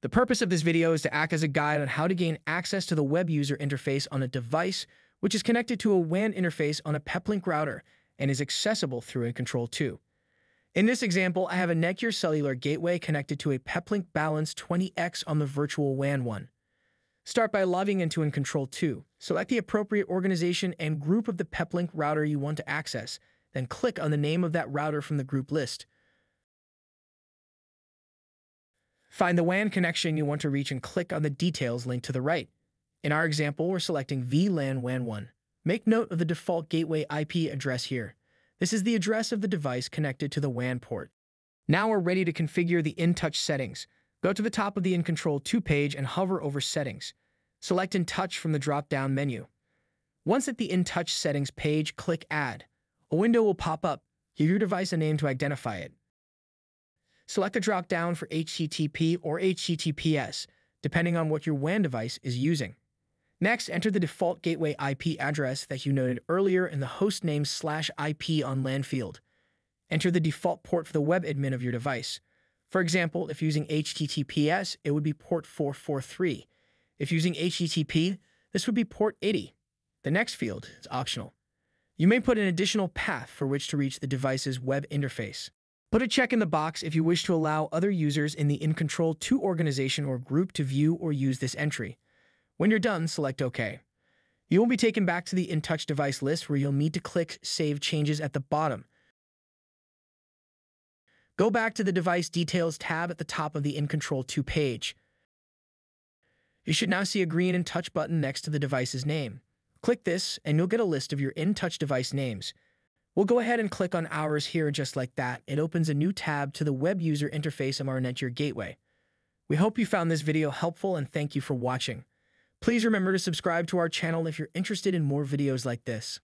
The purpose of this video is to act as a guide on how to gain access to the web user interface on a device which is connected to a WAN interface on a PepLink router and is accessible through InControl 2. In this example, I have a Netgear cellular gateway connected to a PepLink Balance 20X on the virtual WAN 1. Start by logging into InControl 2. Select the appropriate organization and group of the PepLink router you want to access, then click on the name of that router from the group list. Find the WAN connection you want to reach and click on the details linked to the right. In our example, we're selecting VLAN WAN 1. Make note of the default gateway IP address here. This is the address of the device connected to the WAN port. Now we're ready to configure the InTouch settings. Go to the top of the InControl 2 page and hover over Settings. Select InTouch from the drop-down menu. Once at the InTouch settings page, click Add. A window will pop up. Give your device a name to identify it. Select a drop-down for HTTP or HTTPS, depending on what your WAN device is using. Next, enter the default gateway IP address that you noted earlier in the hostname /IP on LAN field. Enter the default port for the web admin of your device. For example, if using HTTPS, it would be port 443. If using HTTP, this would be port 80. The next field is optional. You may put an additional path for which to reach the device's web interface. Put a check in the box if you wish to allow other users in the InControl 2 organization or group to view or use this entry. When you're done, select OK. You will be taken back to the InTouch device list where you'll need to click Save Changes at the bottom. Go back to the Device Details tab at the top of the InControl 2 page. You should now see a green InTouch button next to the device's name. Click this and you'll get a list of your InTouch device names. We'll go ahead and click on Ours here just like that. It opens a new tab to the web user interface of our Netgear gateway. We hope you found this video helpful and thank you for watching. Please remember to subscribe to our channel if you're interested in more videos like this.